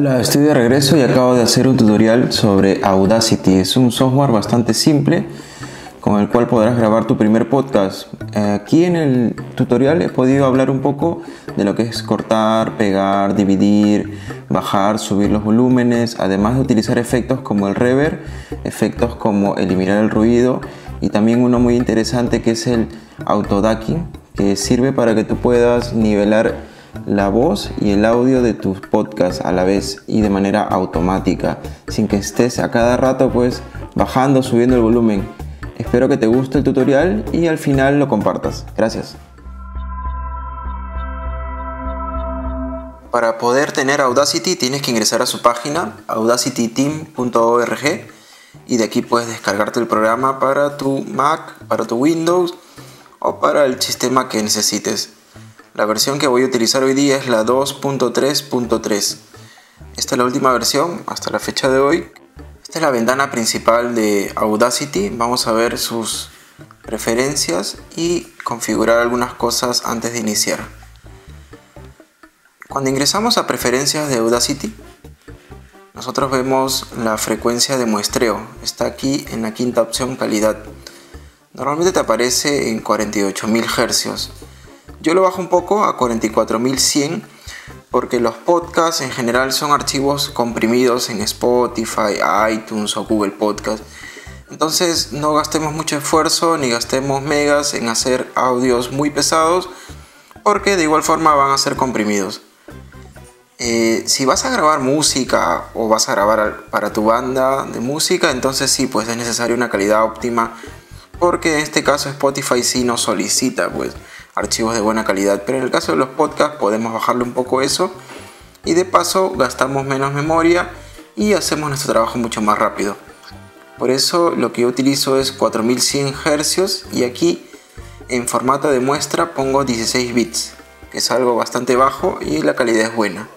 Hola, estoy de regreso y acabo de hacer un tutorial sobre Audacity. Es un software bastante simple con el cual podrás grabar tu primer podcast. Aquí en el tutorial he podido hablar un poco de lo que es cortar, pegar, dividir, bajar, subir los volúmenes, además de utilizar efectos como el reverb, efectos como eliminar el ruido y también uno muy interesante que es el auto-ducking, que sirve para que tú puedas nivelar la voz y el audio de tus podcasts a la vez y de manera automática, sin que estés a cada rato pues bajando o subiendo el volumen. Espero que te guste el tutorial y al final lo compartas. Gracias. Para poder tener Audacity tienes que ingresar a su página audacityteam.org y de aquí puedes descargarte el programa para tu Mac, para tu Windows o para el sistema que necesites. La versión que voy a utilizar hoy día es la 2.3.3. Esta es la última versión hasta la fecha de hoy. Esta es la ventana principal de Audacity. Vamos a ver sus preferencias y configurar algunas cosas antes de iniciar. Cuando ingresamos a preferencias de Audacity, nosotros vemos la frecuencia de muestreo. Está aquí en la quinta opción, calidad. Normalmente te aparece en 48.000 Hz. Yo lo bajo un poco a 44.100 porque los podcasts en general son archivos comprimidos en Spotify, iTunes o Google Podcast. Entonces no gastemos mucho esfuerzo ni gastemos megas en hacer audios muy pesados porque de igual forma van a ser comprimidos. Si vas a grabar música o vas a grabar para tu banda de música, entonces sí, pues es necesaria una calidad óptima porque en este caso Spotify sí nos solicita pues archivos de buena calidad, pero en el caso de los podcasts podemos bajarle un poco eso y de paso gastamos menos memoria y hacemos nuestro trabajo mucho más rápido. Por eso lo que yo utilizo es 4100 Hz y aquí en formato de muestra pongo 16 bits, que es algo bastante bajo y la calidad es buena.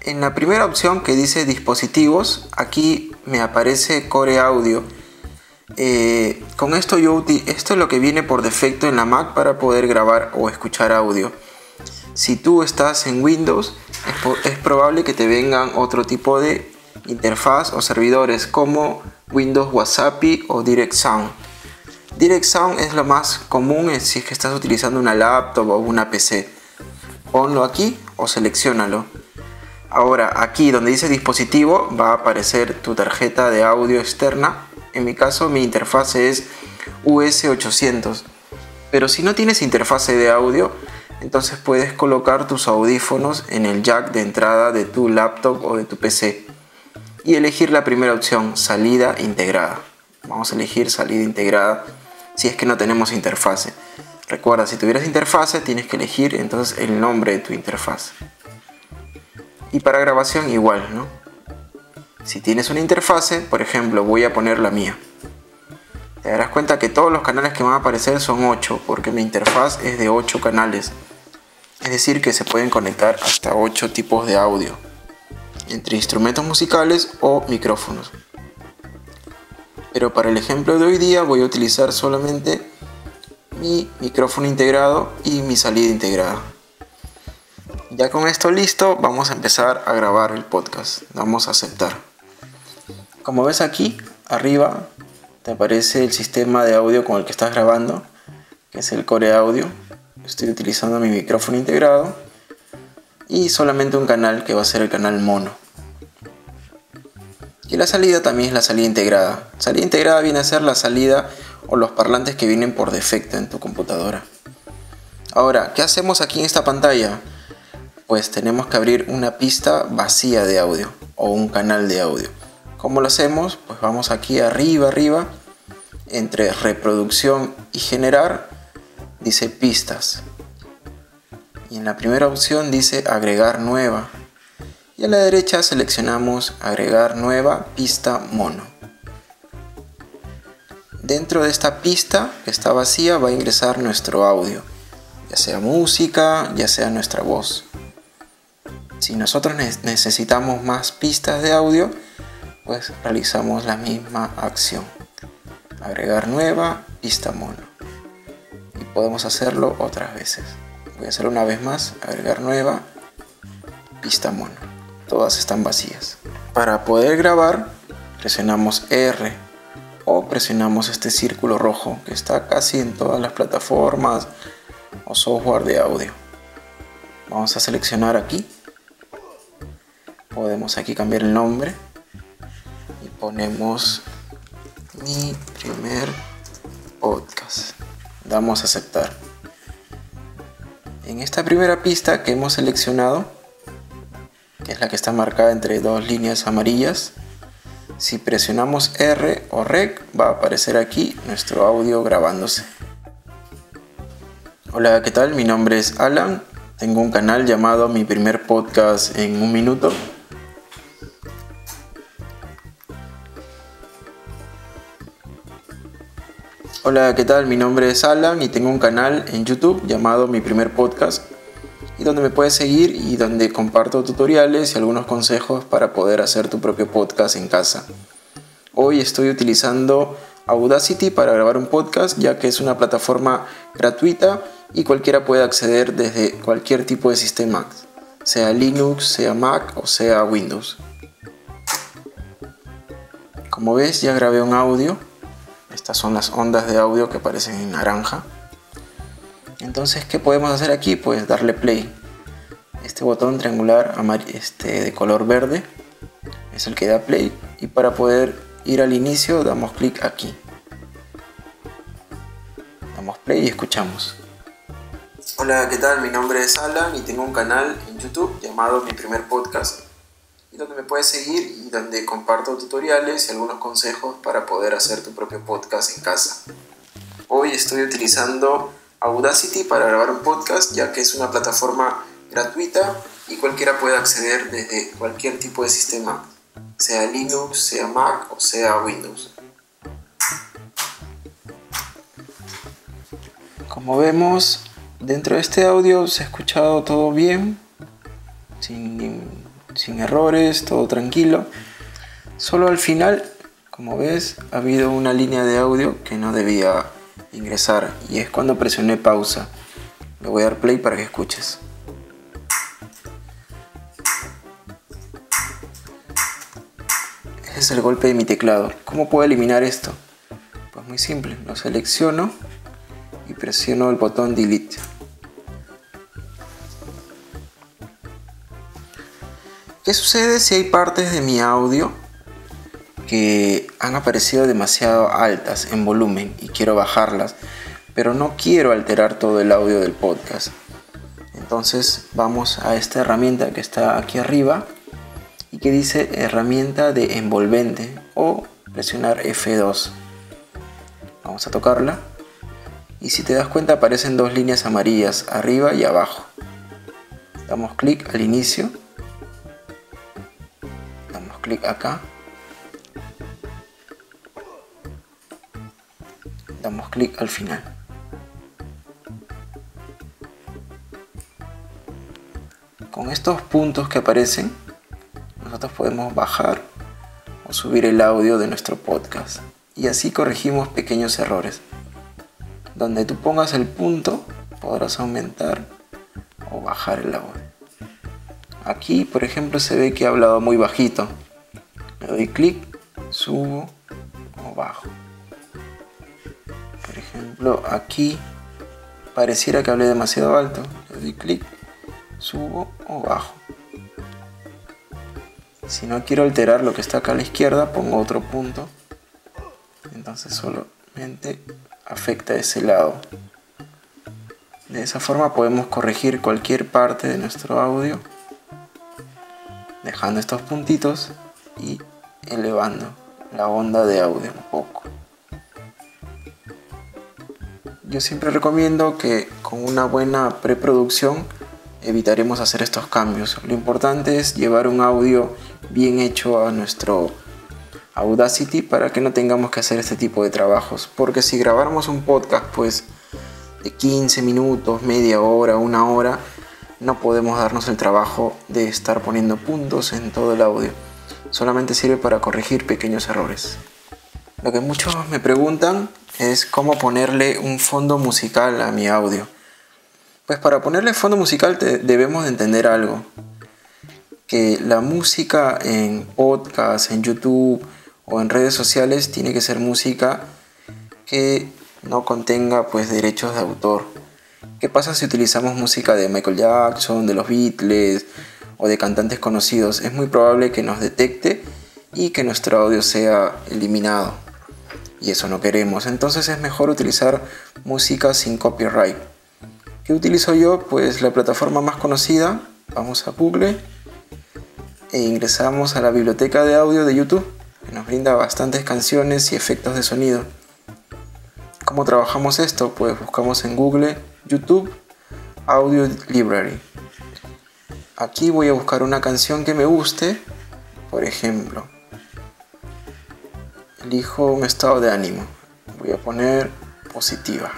En la primera opción que dice dispositivos, aquí me aparece Core Audio. Con esto esto es lo que viene por defecto en la Mac para poder grabar o escuchar audio. Si tú estás en Windows es probable que te vengan otro tipo de interfaz o servidores como Windows Wasapi o Direct Sound. Direct Sound es lo más común si es que estás utilizando una laptop o una PC. Ponlo aquí o selecciónalo. Ahora aquí donde dice dispositivo va a aparecer tu tarjeta de audio externa. En mi caso mi interfase es US800, pero si no tienes interfase de audio, entonces puedes colocar tus audífonos en el jack de entrada de tu laptop o de tu PC y elegir la primera opción, salida integrada. Vamos a elegir salida integrada si es que no tenemos interfase. Recuerda, si tuvieras interfase tienes que elegir entonces el nombre de tu interfaz. Y para grabación igual, ¿no? Si tienes una interfase, por ejemplo, voy a poner la mía. Te darás cuenta que todos los canales que van a aparecer son 8, porque mi interfaz es de 8 canales. Es decir, que se pueden conectar hasta 8 tipos de audio, entre instrumentos musicales o micrófonos. Pero para el ejemplo de hoy día voy a utilizar solamente mi micrófono integrado y mi salida integrada. Ya con esto listo, vamos a empezar a grabar el podcast. Vamos a aceptar. Como ves aquí, arriba te aparece el sistema de audio con el que estás grabando, que es el Core Audio. Estoy utilizando mi micrófono integrado y solamente un canal que va a ser el canal mono. Y la salida también es la salida integrada. Salida integrada viene a ser la salida o los parlantes que vienen por defecto en tu computadora. Ahora, ¿qué hacemos aquí en esta pantalla? Pues tenemos que abrir una pista vacía de audio o un canal de audio. ¿Cómo lo hacemos? Pues vamos aquí arriba, entre reproducción y generar, dice pistas. Y en la primera opción dice agregar nueva. Y a la derecha seleccionamos agregar nueva pista mono. Dentro de esta pista que está vacía va a ingresar nuestro audio, ya sea música, ya sea nuestra voz. Si nosotros necesitamos más pistas de audio, pues realizamos la misma acción, agregar nueva pista mono, y podemos hacerlo otras veces. Voy a hacer una vez más, agregar nueva pista mono. Todas están vacías. Para poder grabar, presionamos R o presionamos este círculo rojo que está casi en todas las plataformas o software de audio. Vamos a seleccionar aquí. Podemos aquí cambiar el nombre y ponemos mi primer podcast. Damos a aceptar. En esta primera pista que hemos seleccionado, que es la que está marcada entre dos líneas amarillas, si presionamos R o REC va a aparecer aquí nuestro audio grabándose. Hola, ¿qué tal? Mi nombre es Alan. Tengo un canal llamado Mi Primer Podcast en un Minuto. Hola, ¿qué tal? Mi nombre es Alan y tengo un canal en YouTube llamado Mi Primer Podcast, y donde me puedes seguir y donde comparto tutoriales y algunos consejos para poder hacer tu propio podcast en casa. Hoy estoy utilizando Audacity para grabar un podcast, ya que es una plataforma gratuita y cualquiera puede acceder desde cualquier tipo de sistema, sea Linux, sea Mac o sea Windows. Como ves, ya grabé un audio. Estas son las ondas de audio que aparecen en naranja. Entonces, ¿qué podemos hacer aquí? Pues darle play. Este botón triangular de color verde es el que da play. Y para poder ir al inicio, damos clic aquí. Damos play y escuchamos. Hola, ¿qué tal? Mi nombre es Alan y tengo un canal en YouTube llamado Mi Primer Podcast, y donde me puedes seguir y donde comparto tutoriales y algunos consejos para poder hacer tu propio podcast en casa. Hoy estoy utilizando Audacity para grabar un podcast, ya que es una plataforma gratuita y cualquiera puede acceder desde cualquier tipo de sistema, sea Linux, sea Mac o sea Windows. Como vemos, dentro de este audio se ha escuchado todo bien, sin errores, todo tranquilo. Solo al final, como ves, ha habido una línea de audio que no debía ingresar, y es cuando presioné pausa. Le voy a dar play para que escuches. Ese es el golpe de mi teclado. ¿Cómo puedo eliminar esto? Pues muy simple, lo selecciono y presiono el botón delete. ¿Qué sucede si hay partes de mi audio que han aparecido demasiado altas en volumen y quiero bajarlas, pero no quiero alterar todo el audio del podcast? Entonces vamos a esta herramienta que está aquí arriba y que dice herramienta de envolvente, o presionar F2. Vamos a tocarla y si te das cuenta aparecen dos líneas amarillas arriba y abajo. Damos clic al inicio. Clic acá, damos clic al final. Con estos puntos que aparecen, nosotros podemos bajar o subir el audio de nuestro podcast, y así corregimos pequeños errores. Donde tú pongas el punto, podrás aumentar o bajar el audio. Aquí, por ejemplo, se ve que he hablado muy bajito. Le doy clic, subo o bajo. Por ejemplo, aquí pareciera que hablé demasiado alto. Le doy clic, subo o bajo. Si no quiero alterar lo que está acá a la izquierda, pongo otro punto. Entonces solamente afecta ese lado. De esa forma podemos corregir cualquier parte de nuestro audio, dejando estos puntitos y elevando la onda de audio un poco. Yo siempre recomiendo que con una buena preproducción evitaremos hacer estos cambios. Lo importante es llevar un audio bien hecho a nuestro Audacity para que no tengamos que hacer este tipo de trabajos, porque si grabáramos un podcast pues de 15 minutos, media hora, una hora, no podemos darnos el trabajo de estar poniendo puntos en todo el audio. Solamente sirve para corregir pequeños errores. Lo que muchos me preguntan es cómo ponerle un fondo musical a mi audio. Pues para ponerle fondo musical debemos entender algo. que la música en podcast, en YouTube o en redes sociales tiene que ser música que no contenga pues derechos de autor. ¿Qué pasa si utilizamos música de Michael Jackson, de los Beatles o de cantantes conocidos? Es muy probable que nos detecte y que nuestro audio sea eliminado, y eso no queremos. Entonces es mejor utilizar música sin copyright. ¿Qué utilizo yo? Pues la plataforma más conocida, vamos a Google e ingresamos a la biblioteca de audio de YouTube, que nos brinda bastantes canciones y efectos de sonido. ¿Cómo trabajamos esto? Pues buscamos en Google YouTube Audio Library. Aquí voy a buscar una canción que me guste, por ejemplo. Elijo un estado de ánimo, voy a poner positiva.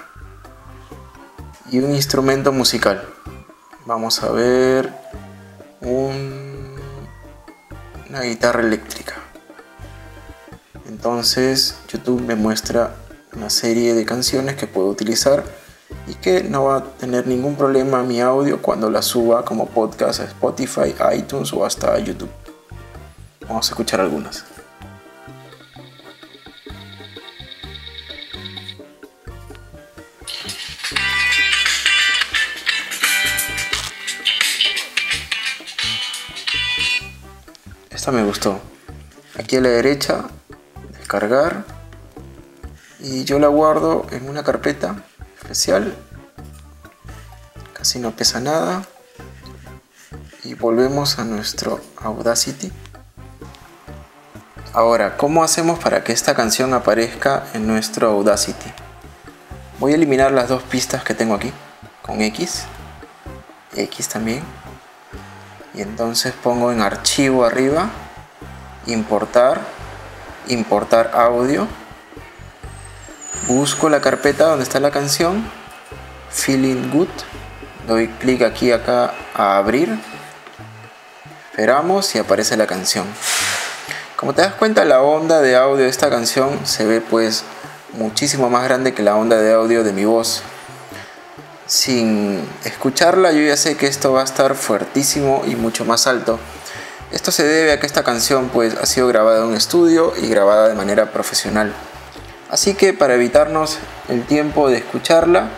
Y un instrumento musical, vamos a ver una guitarra eléctrica. Entonces YouTube me muestra una serie de canciones que puedo utilizar y que no va a tener ningún problema mi audio cuando la suba como podcast a Spotify, iTunes o hasta YouTube. Vamos a escuchar algunas. Esta me gustó. Aquí a la derecha, descargar, y yo la guardo en una carpeta especial. Casi no pesa nada. Y volvemos a nuestro Audacity. Ahora, ¿cómo hacemos para que esta canción aparezca en nuestro Audacity? Voy a eliminar las dos pistas que tengo aquí con X también, y entonces pongo en archivo arriba, importar audio, busco la carpeta donde está la canción Feeling Good, doy clic aquí acá a abrir, esperamos y aparece la canción. Como te das cuenta, la onda de audio de esta canción se ve pues muchísimo más grande que la onda de audio de mi voz. Sin escucharla yo ya sé que esto va a estar fuertísimo y mucho más alto. Esto se debe a que esta canción pues ha sido grabada en un estudio y grabada de manera profesional. Así que para evitarnos el tiempo de escucharla,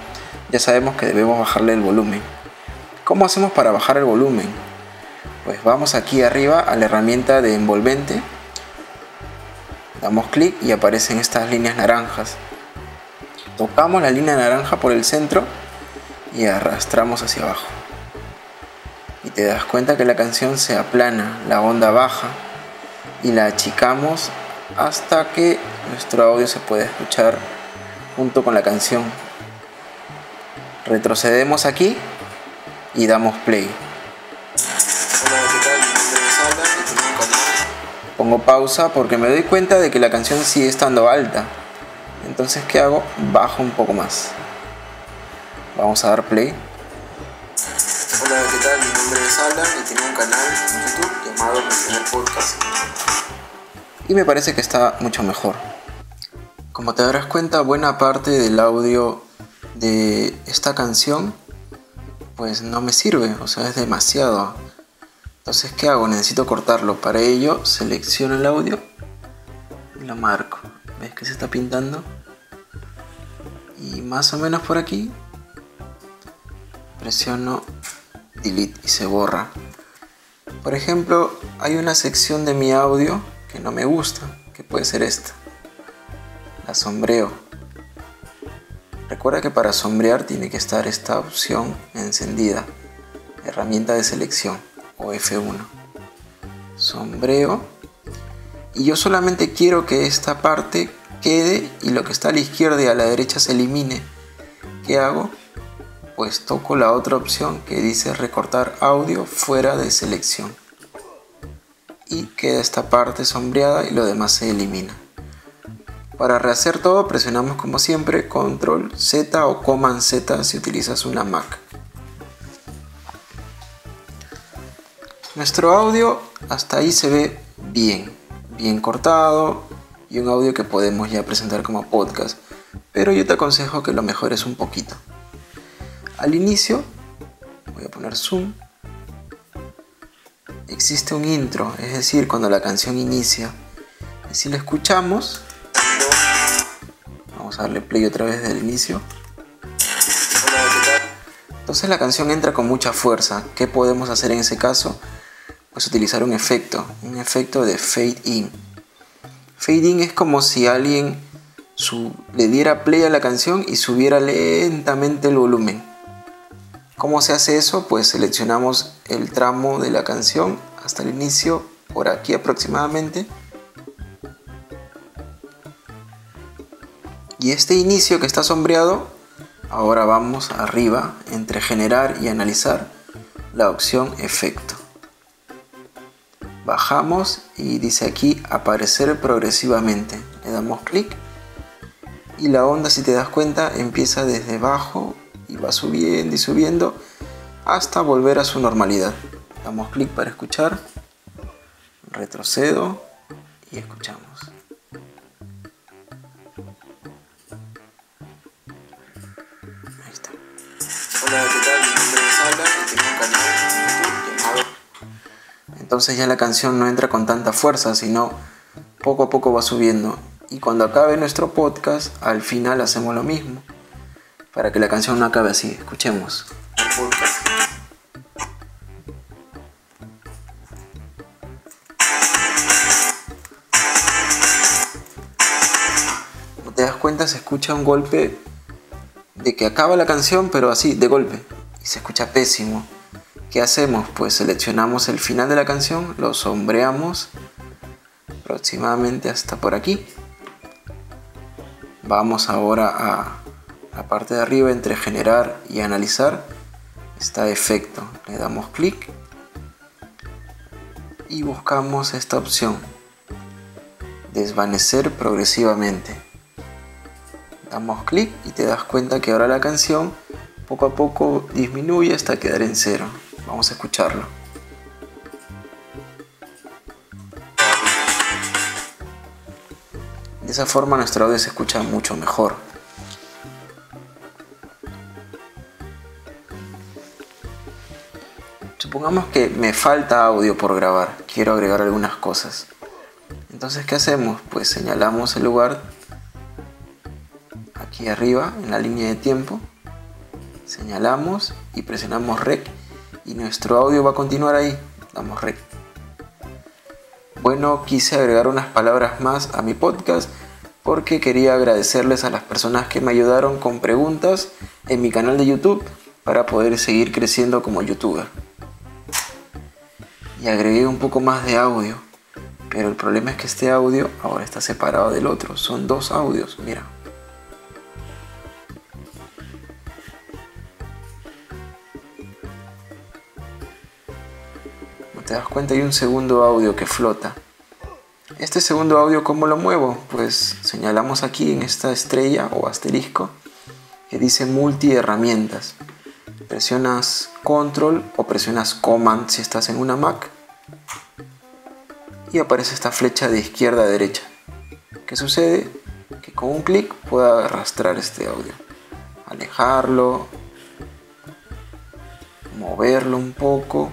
ya sabemos que debemos bajarle el volumen. ¿Cómo hacemos para bajar el volumen? Pues vamos aquí arriba a la herramienta de envolvente. Damos clic y aparecen estas líneas naranjas. Tocamos la línea naranja por el centro y arrastramos hacia abajo. Y te das cuenta que la canción se aplana, la onda baja, y la achicamos hasta que nuestro audio se puede escuchar junto con la canción. Retrocedemos aquí y damos play. Pongo pausa porque me doy cuenta de que la canción sigue estando alta. Entonces, ¿qué hago? Bajo un poco más. Vamos a dar play. Hola, ¿qué tal? Mi nombre es Alan y tengo un canal en YouTube llamado Mi Primer Podcast. Y me parece que está mucho mejor. Como te darás cuenta, buena parte del audio de esta canción pues no me sirve, o sea, es demasiado. Entonces, ¿qué hago? Necesito cortarlo. Para ello, selecciono el audio y lo marco. ¿Ves que se está pintando? Y más o menos por aquí presiono delete y se borra. Por ejemplo, hay una sección de mi audio que no me gusta, que puede ser esta. La sombreo. Recuerda que para sombrear tiene que estar esta opción encendida, herramienta de selección, o F1. Sombreo, y yo solamente quiero que esta parte quede y lo que está a la izquierda y a la derecha se elimine. ¿Qué hago? Pues toco la otra opción que dice recortar audio fuera de selección y queda esta parte sombreada y lo demás se elimina. Para rehacer todo presionamos como siempre Control Z o Command Z si utilizas una Mac. Nuestro audio hasta ahí se ve bien cortado y un audio que podemos ya presentar como podcast, pero yo te aconsejo que lo mejores un poquito. Al inicio voy a poner zoom, existe un intro, es decir, cuando la canción inicia. Y si la escuchamos, vamos a darle play otra vez desde el inicio. Entonces la canción entra con mucha fuerza. ¿Qué podemos hacer en ese caso? Pues utilizar un efecto de fade in. Fade in es como si alguien le diera play a la canción y subiera lentamente el volumen. ¿Cómo se hace eso? Pues seleccionamos el tramo de la canción hasta el inicio, por aquí aproximadamente. Y este inicio que está sombreado, ahora vamos arriba, entre generar y analizar, la opción efecto. Bajamos y dice aquí aparecer progresivamente. Le damos clic y la onda, si te das cuenta, empieza desde abajo y va subiendo y subiendo hasta volver a su normalidad. Damos clic para escuchar, retrocedo y escuchamos. Ahí está. Hola, ¿qué tal? Mi nombre es Alan y tengo un canal de YouTube llamado... Entonces ya la canción no entra con tanta fuerza, sino poco a poco va subiendo. Y cuando acabe nuestro podcast, al final hacemos lo mismo, para que la canción no acabe así. Escuchemos. Como te das cuenta, se escucha un golpe de que acaba la canción, pero así, de golpe. Y se escucha pésimo. ¿Qué hacemos? Pues seleccionamos el final de la canción, lo sombreamos aproximadamente hasta por aquí. Vamos ahora a la parte de arriba, entre generar y analizar, está efecto. Le damos clic y buscamos esta opción, desvanecer progresivamente. Damos clic y te das cuenta que ahora la canción poco a poco disminuye hasta quedar en cero. Vamos a escucharlo. De esa forma nuestro audio se escucha mucho mejor. Supongamos que me falta audio por grabar, quiero agregar algunas cosas. Entonces, ¿qué hacemos? Pues señalamos el lugar aquí arriba en la línea de tiempo, señalamos y presionamos REC. Y nuestro audio va a continuar ahí. Damos REC. Bueno, quise agregar unas palabras más a mi podcast porque quería agradecerles a las personas que me ayudaron con preguntas en mi canal de YouTube para poder seguir creciendo como youtuber. Y agregué un poco más de audio, pero el problema es que este audio ahora está separado del otro. Son dos audios, mira. Te das cuenta, hay un segundo audio que flota. Este segundo audio, ¿cómo lo muevo? Pues señalamos aquí en esta estrella o asterisco que dice multiherramientas. Presionas control o presionas command si estás en una Mac y aparece esta flecha de izquierda a derecha. ¿Qué sucede? Que con un clic puedo arrastrar este audio, alejarlo, moverlo un poco.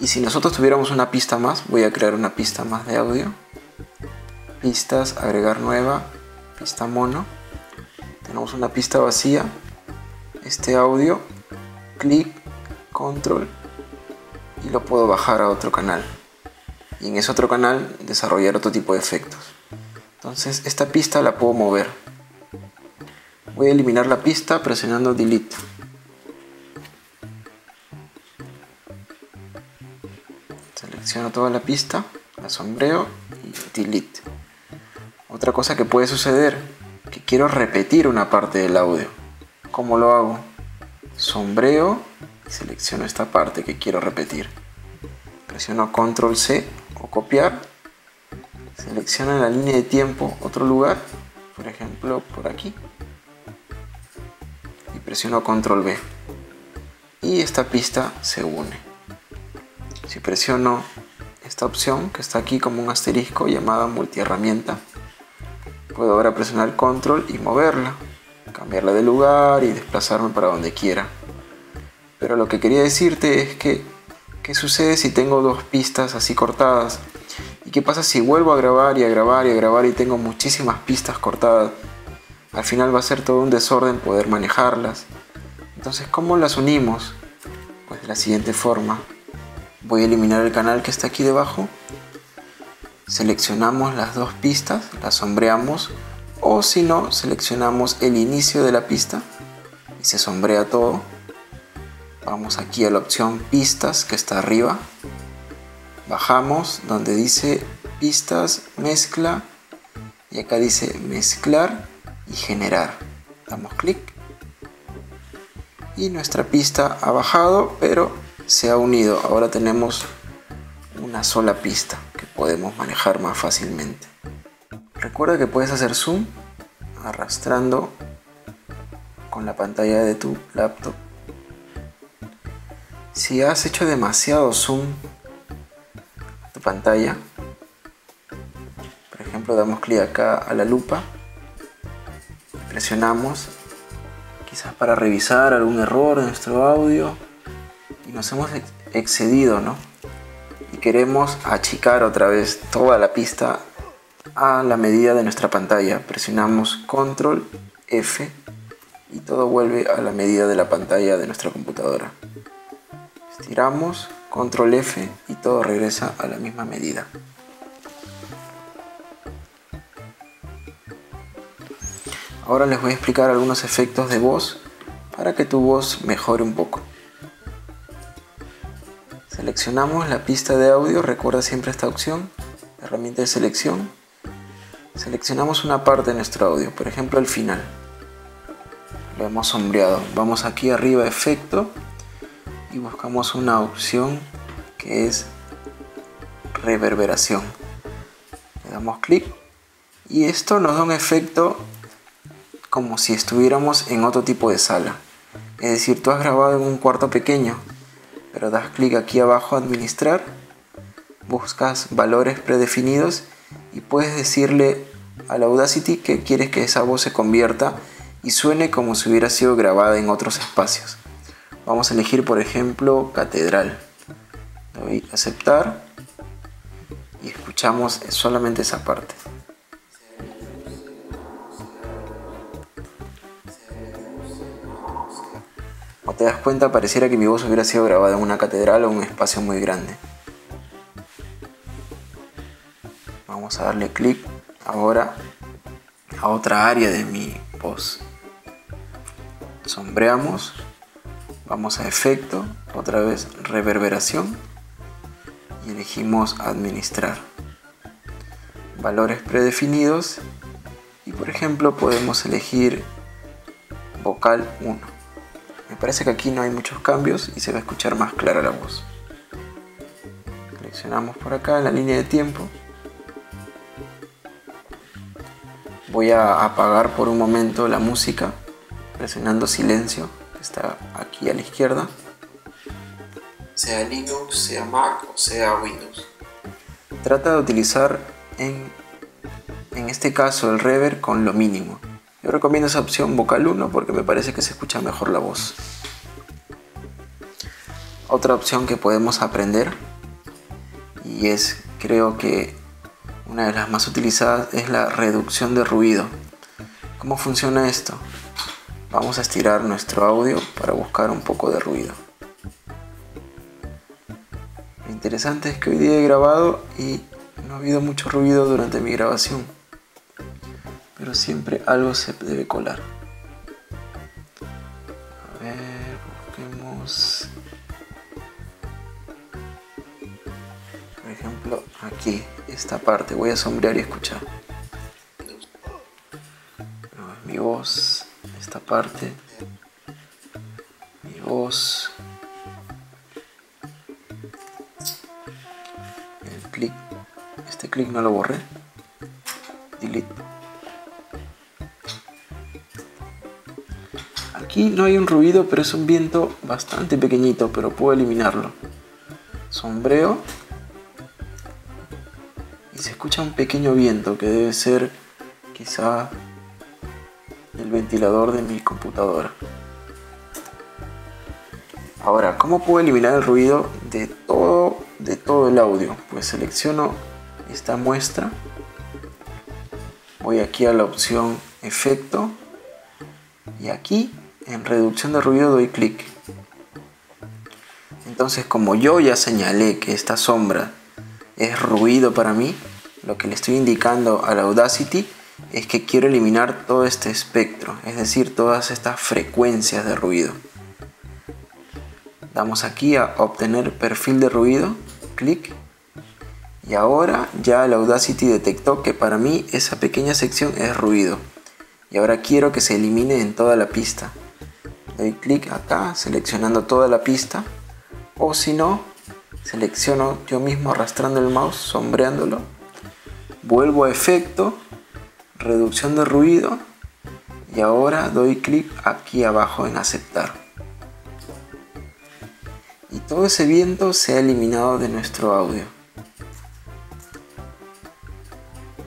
Y si nosotros tuviéramos una pista más, voy a crear una pista más de audio. Pistas, agregar nueva, pista mono. Tenemos una pista vacía. Este audio, clic, control, y lo puedo bajar a otro canal. Y en ese otro canal desarrollar otro tipo de efectos. Entonces esta pista la puedo mover. Voy a eliminar la pista presionando delete. Selecciono toda la pista, la sombreo y delete. Otra cosa que puede suceder, que quiero repetir una parte del audio. ¿Cómo lo hago? Sombreo y selecciono esta parte que quiero repetir. Presiono control C o copiar. Selecciono la línea de tiempo, otro lugar, por ejemplo por aquí. Y presiono control B. Y esta pista se une. Si presiono esta opción que está aquí como un asterisco llamada multiherramienta, puedo ahora presionar control y moverla, cambiarla de lugar y desplazarme para donde quiera. Pero lo que quería decirte es que ¿Qué sucede si tengo dos pistas así cortadas? ¿Y qué pasa si vuelvo a grabar y a grabar y a grabar y tengo muchísimas pistas cortadas? Al final va a ser todo un desorden poder manejarlas. Entonces, ¿cómo las unimos? Pues de la siguiente forma. Voy a eliminar el canal que está aquí debajo. Seleccionamos las dos pistas, las sombreamos, o si no, seleccionamos el inicio de la pista y se sombrea todo. Vamos aquí a la opción pistas que está arriba. Bajamos donde dice pistas, mezcla, y acá dice mezclar y generar. Damos clic y nuestra pista ha bajado, pero se ha unido. Ahora tenemos una sola pista que podemos manejar más fácilmente. Recuerda que puedes hacer zoom arrastrando con la pantalla de tu laptop. Si has hecho demasiado zoom a tu pantalla, por ejemplo, damos clic acá a la lupa, presionamos quizás para revisar algún error de nuestro audio y nos hemos excedido, ¿no? Y queremos achicar otra vez toda la pista a la medida de nuestra pantalla. Presionamos control F y todo vuelve a la medida de la pantalla de nuestra computadora. Estiramos control F y todo regresa a la misma medida. Ahora les voy a explicar algunos efectos de voz para que tu voz mejore un poco. Seleccionamos la pista de audio, recuerda siempre esta opción, herramienta de selección. Seleccionamos una parte de nuestro audio, por ejemplo el final. Lo hemos sombreado. Vamos aquí arriba a efecto y buscamos una opción que es reverberación. Le damos clic y esto nos da un efecto como si estuviéramos en otro tipo de sala. Es decir, tú has grabado en un cuarto pequeño, pero das clic aquí abajo administrar, buscas valores predefinidos y puedes decirle al Audacity que quieres que esa voz se convierta y suene como si hubiera sido grabada en otros espacios. Vamos a elegir, por ejemplo, catedral. Doy a aceptar y escuchamos solamente esa parte. Como te das cuenta, pareciera que mi voz hubiera sido grabada en una catedral o en un espacio muy grande. Vamos a darle clic ahora a otra área de mi voz. Sombreamos, vamos a efecto, otra vez reverberación y elegimos administrar. Valores predefinidos y por ejemplo podemos elegir vocal 1. Me parece que aquí no hay muchos cambios y se va a escuchar más clara la voz. Seleccionamos por acá en la línea de tiempo. Voy a apagar por un momento la música presionando silencio, que está aquí a la izquierda. Sea Linux, sea Mac o sea Windows. Trata de utilizar en este caso el reverb con lo mínimo. Yo recomiendo esa opción vocal 1 porque me parece que se escucha mejor la voz. Otra opción que podemos aprender, y es creo que una de las más utilizadas, es la reducción de ruido. ¿Cómo funciona esto? Vamos a estirar nuestro audio para buscar un poco de ruido. Lo interesante es que hoy día he grabado y no ha habido mucho ruido durante mi grabación, pero siempre algo se debe colar. A ver, busquemos, por ejemplo, aquí, esta parte. Voy a sombrear y escuchar. No, es mi voz, esta parte, mi voz. El clic, este clic no lo borré. Delete. Aquí no hay un ruido, pero es un viento bastante pequeñito, pero puedo eliminarlo. Sombreo y se escucha un pequeño viento que debe ser quizá el ventilador de mi computadora. Ahora, ¿cómo puedo eliminar el ruido de todo el audio? Pues selecciono esta muestra, voy aquí a la opción efecto y aquí en reducción de ruido doy clic. Entonces, como yo ya señalé que esta sombra es ruido para mí, lo que le estoy indicando a la Audacity es que quiero eliminar todo este espectro, es decir, todas estas frecuencias de ruido. Damos aquí a obtener perfil de ruido, clic, y ahora ya la Audacity detectó que para mí esa pequeña sección es ruido y ahora quiero que se elimine en toda la pista. Doy clic acá seleccionando toda la pista, o si no, selecciono yo mismo arrastrando el mouse, sombreándolo, vuelvo a efecto, reducción de ruido y ahora doy clic aquí abajo en aceptar. Y todo ese viento se ha eliminado de nuestro audio.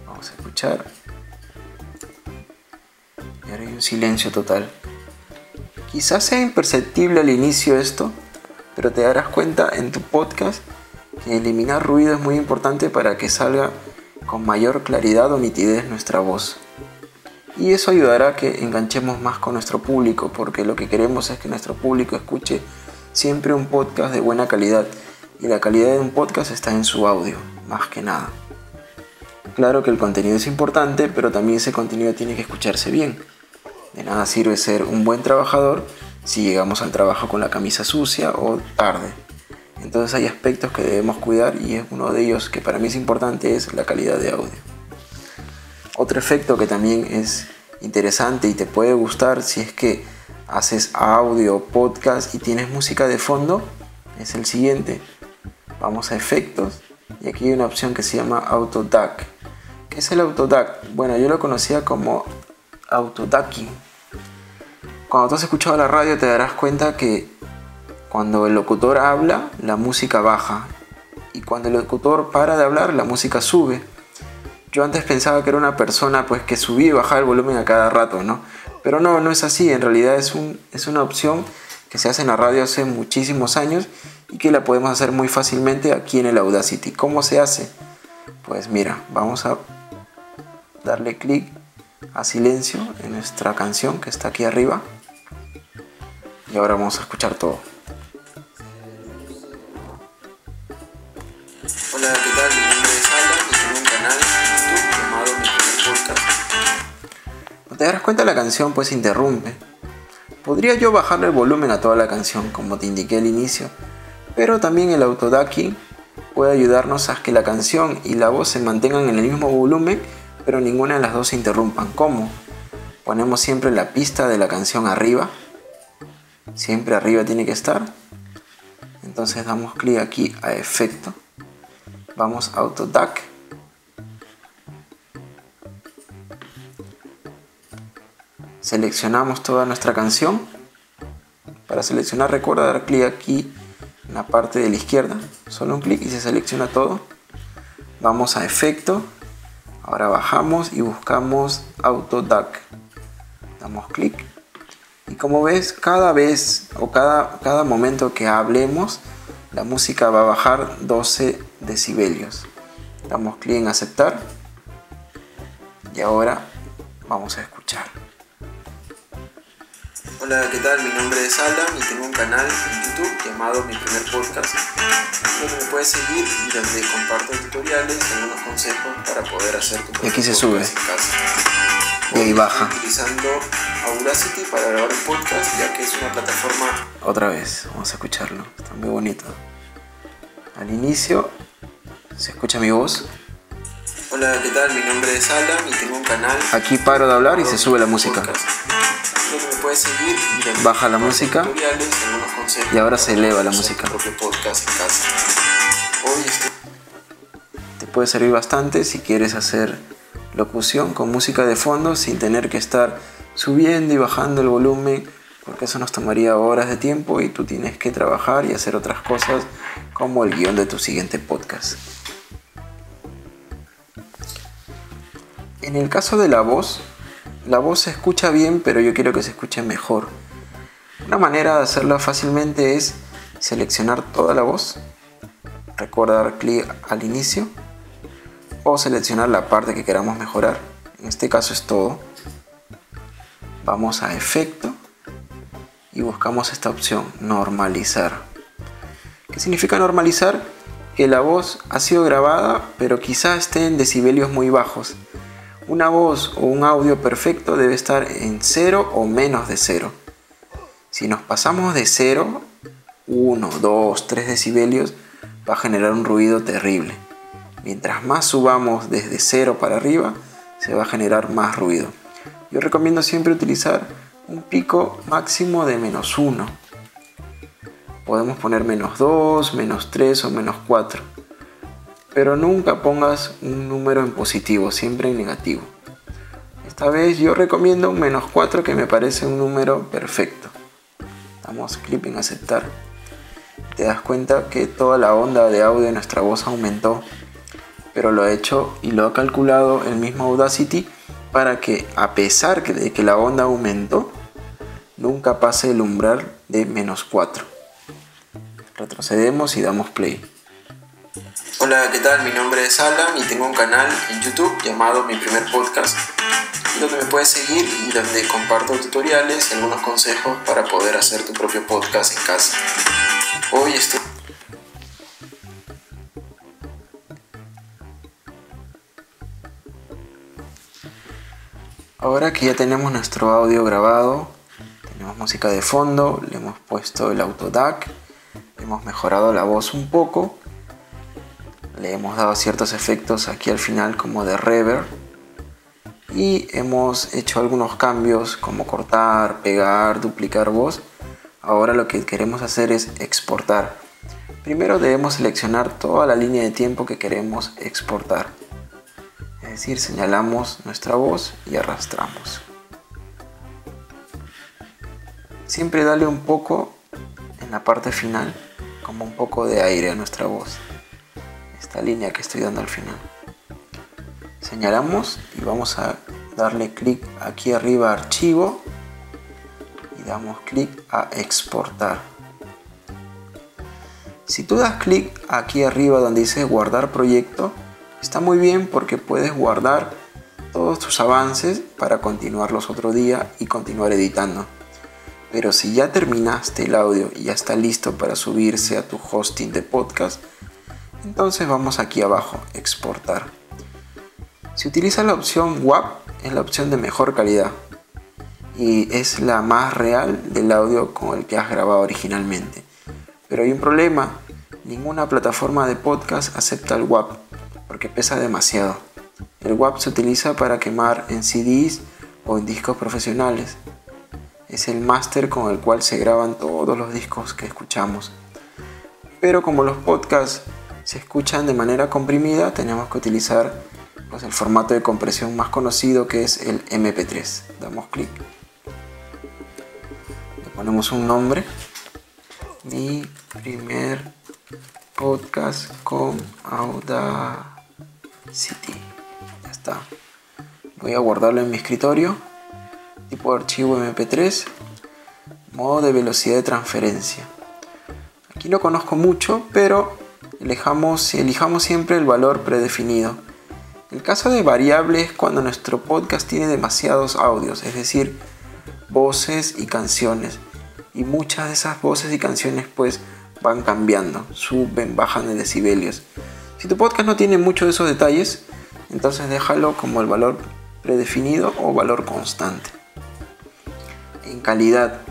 Vamos a escuchar. Y ahora hay un silencio total. Quizás sea imperceptible al inicio esto, pero te darás cuenta en tu podcast que eliminar ruido es muy importante para que salga con mayor claridad o nitidez nuestra voz. Y eso ayudará a que enganchemos más con nuestro público, porque lo que queremos es que nuestro público escuche siempre un podcast de buena calidad, y la calidad de un podcast está en su audio, más que nada. Claro que el contenido es importante, pero también ese contenido tiene que escucharse bien. De nada sirve ser un buen trabajador si llegamos al trabajo con la camisa sucia o tarde. Entonces hay aspectos que debemos cuidar y es uno de ellos que para mí es importante, es la calidad de audio. Otro efecto que también es interesante y te puede gustar si es que haces audio, podcast y tienes música de fondo, es el siguiente. Vamos a efectos y aquí hay una opción que se llama Auto-DAC. ¿Qué es el Auto-DAC? Bueno, yo lo conocía como Auto-DACing. Cuando tú has escuchado la radio te darás cuenta que cuando el locutor habla, la música baja, y cuando el locutor para de hablar, la música sube. Yo antes pensaba que era una persona pues que subía y bajaba el volumen a cada rato, ¿no? Pero no es así, en realidad es una opción que se hace en la radio hace muchísimos años y que la podemos hacer muy fácilmente aquí en el Audacity. ¿Cómo se hace? Pues mira, vamos a darle clic a silencio en nuestra canción que está aquí arriba y ahora vamos a escuchar todo. Hola, ¿qué tal? Mi nombre es Alan y tengo un canal llamado Mi Primer Podcast. No te darás cuenta, la canción pues se interrumpe. Podría yo bajarle el volumen a toda la canción, como te indiqué al inicio, pero también el Auto-DACing puede ayudarnos a que la canción y la voz se mantengan en el mismo volumen, pero ninguna de las dos se interrumpan. ¿Cómo? Ponemos siempre la pista de la canción arriba, siempre arriba tiene que estar. Entonces damos clic aquí a efecto, vamos a Auto-DAC . Seleccionamos toda nuestra canción. Para seleccionar recuerda dar clic aquí en la parte de la izquierda, solo un clic y se selecciona todo. Vamos a efecto, ahora bajamos y buscamos Auto-DAC, damos clic y como ves cada vez o cada momento que hablemos la música va a bajar 12 decibelios. Damos clic en aceptar y ahora vamos a escuchar. Hola, ¿qué tal? Mi nombre es Alan y tengo un canal en YouTube llamado Mi Primer Podcast, donde me puedes seguir y donde comparto tutoriales y algunos consejos para poder hacer tu podcast. Y aquí se sube. Y ahí baja. Utilizando Audacity para grabar un podcast, ya que es una plataforma. Otra vez, vamos a escucharlo. Está muy bonito. Al inicio se escucha mi voz. Hola, ¿qué tal? Mi nombre es Alan y tengo un canal. Aquí paro de hablar y se sube la música. Me puedes seguir, baja la música y ahora se eleva la música. Te puede servir bastante si quieres hacer locución con música de fondo sin tener que estar subiendo y bajando el volumen, porque eso nos tomaría horas de tiempo y tú tienes que trabajar y hacer otras cosas como el guión de tu siguiente podcast. En el caso de la voz se escucha bien, pero yo quiero que se escuche mejor. Una manera de hacerlo fácilmente es seleccionar toda la voz, recuerda dar clic al inicio o seleccionar la parte que queramos mejorar. En este caso es todo. Vamos a efecto y buscamos esta opción, normalizar. ¿Qué significa normalizar? Que la voz ha sido grabada pero quizá esté en decibelios muy bajos. Una voz o un audio perfecto debe estar en 0 o menos de 0. Si nos pasamos de 0, 1, 2, 3 decibelios, va a generar un ruido terrible. Mientras más subamos desde 0 para arriba, se va a generar más ruido. Yo recomiendo siempre utilizar un pico máximo de -1. Podemos poner -2, -3 o -4. Pero nunca pongas un número en positivo, siempre en negativo. Esta vez yo recomiendo un -4, que me parece un número perfecto. Damos clic en aceptar. Te das cuenta que toda la onda de audio de nuestra voz aumentó, pero lo he hecho y lo ha calculado el mismo Audacity para que, a pesar de que la onda aumentó, nunca pase el umbral de -4. Retrocedemos y damos play. Hola, ¿qué tal? Mi nombre es Alan y tengo un canal en YouTube llamado Mi Primer Podcast, donde me puedes seguir y donde comparto tutoriales y algunos consejos para poder hacer tu propio podcast en casa. Hoy estoy... Ahora que ya tenemos nuestro audio grabado, tenemos música de fondo, le hemos puesto el autodac, hemos mejorado la voz un poco, le hemos dado ciertos efectos aquí al final como de reverb y hemos hecho algunos cambios como cortar, pegar, duplicar voz. Ahora lo que queremos hacer es exportar. Primero debemos seleccionar toda la línea de tiempo que queremos exportar, es decir, señalamos nuestra voz y arrastramos. Siempre dale un poco en la parte final, como un poco de aire a nuestra voz. Esta línea que estoy dando al final. Señalamos y vamos a darle clic aquí arriba a archivo y damos clic a exportar. Si tú das clic aquí arriba donde dice guardar proyecto, está muy bien porque puedes guardar todos tus avances para continuarlos otro día y continuar editando. Pero si ya terminaste el audio y ya está listo para subirse a tu hosting de podcast, entonces vamos aquí abajo, exportar. Si utilizas la opción WAV, es la opción de mejor calidad y es la más real del audio con el que has grabado originalmente. Pero hay un problema, ninguna plataforma de podcast acepta el WAV porque pesa demasiado. El WAV se utiliza para quemar en CDs o en discos profesionales. Es el máster con el cual se graban todos los discos que escuchamos. Pero como los podcasts se escuchan de manera comprimida, tenemos que utilizar pues, el formato de compresión más conocido, que es el MP3. Damos clic, le ponemos un nombre, Mi Primer Podcast con Audacity. Ya está. Voy a guardarlo en mi escritorio. Tipo de archivo MP3, modo de velocidad de transferencia. Aquí no conozco mucho, pero Elijamos siempre el valor predefinido. El caso de variable es cuando nuestro podcast tiene demasiados audios, es decir, voces y canciones. Y muchas de esas voces y canciones pues van cambiando, suben, bajan de decibelios. Si tu podcast no tiene muchos de esos detalles, entonces déjalo como el valor predefinido o valor constante. En calidad,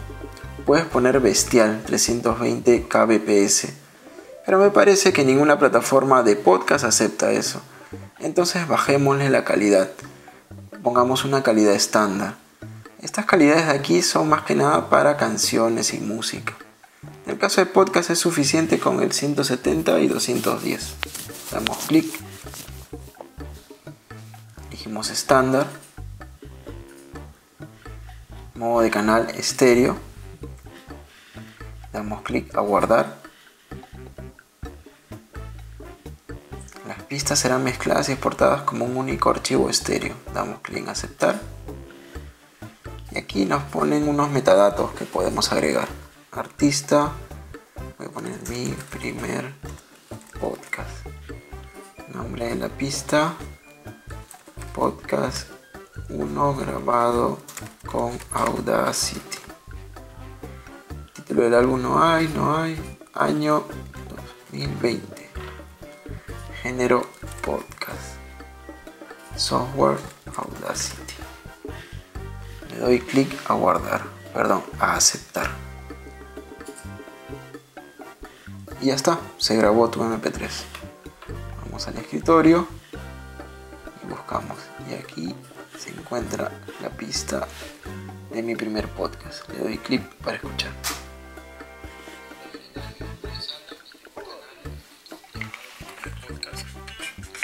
puedes poner bestial, 320 kbps. Pero me parece que ninguna plataforma de podcast acepta eso. Entonces bajémosle la calidad. Pongamos una calidad estándar. Estas calidades de aquí son más que nada para canciones y música. En el caso de podcast es suficiente con el 170 y 210. Damos clic. Elegimos estándar. Modo de canal estéreo. Damos clic a guardar. Estas serán mezcladas y exportadas como un único archivo estéreo. Damos clic en aceptar y aquí nos ponen unos metadatos que podemos agregar: artista, voy a poner mi primer podcast. Nombre de la pista: podcast 1 grabado con Audacity. Título del álbum no hay. Año 2020. Género: podcast. Software: Audacity. Le doy clic a aceptar. Y ya está, se grabó tu MP3. Vamos al escritorio y buscamos. Y aquí se encuentra la pista de mi primer podcast. Le doy clic para escuchar.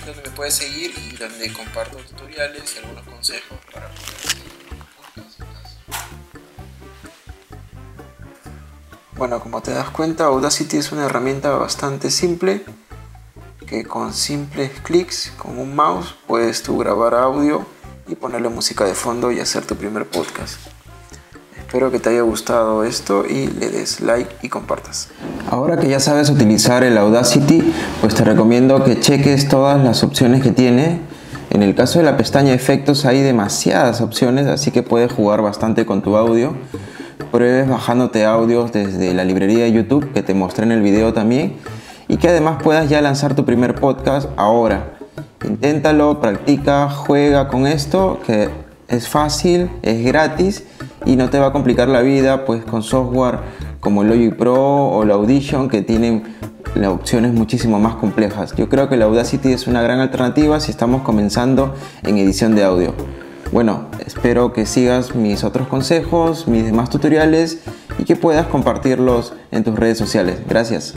Donde me puedes seguir y donde comparto tutoriales y algunos consejos para poder seguir podcast. Bueno, como te das cuenta, Audacity es una herramienta bastante simple que con simples clics con un mouse puedes tú grabar audio y ponerle música de fondo y hacer tu primer podcast. Espero que te haya gustado esto y le des like y compartas. Ahora que ya sabes utilizar el Audacity, pues te recomiendo que cheques todas las opciones que tiene. En el caso de la pestaña efectos hay demasiadas opciones, así que puedes jugar bastante con tu audio. Pruebes bajándote audios desde la librería de YouTube que te mostré en el video también, y que además puedas ya lanzar tu primer podcast ahora. Inténtalo, practica, juega con esto, que es fácil, es gratis y no te va a complicar la vida, pues con software como el Logic Pro o la Audition, que tienen las opciones muchísimo más complejas. Yo creo que la Audacity es una gran alternativa si estamos comenzando en edición de audio. Bueno, espero que sigas mis otros consejos, mis demás tutoriales y que puedas compartirlos en tus redes sociales. Gracias.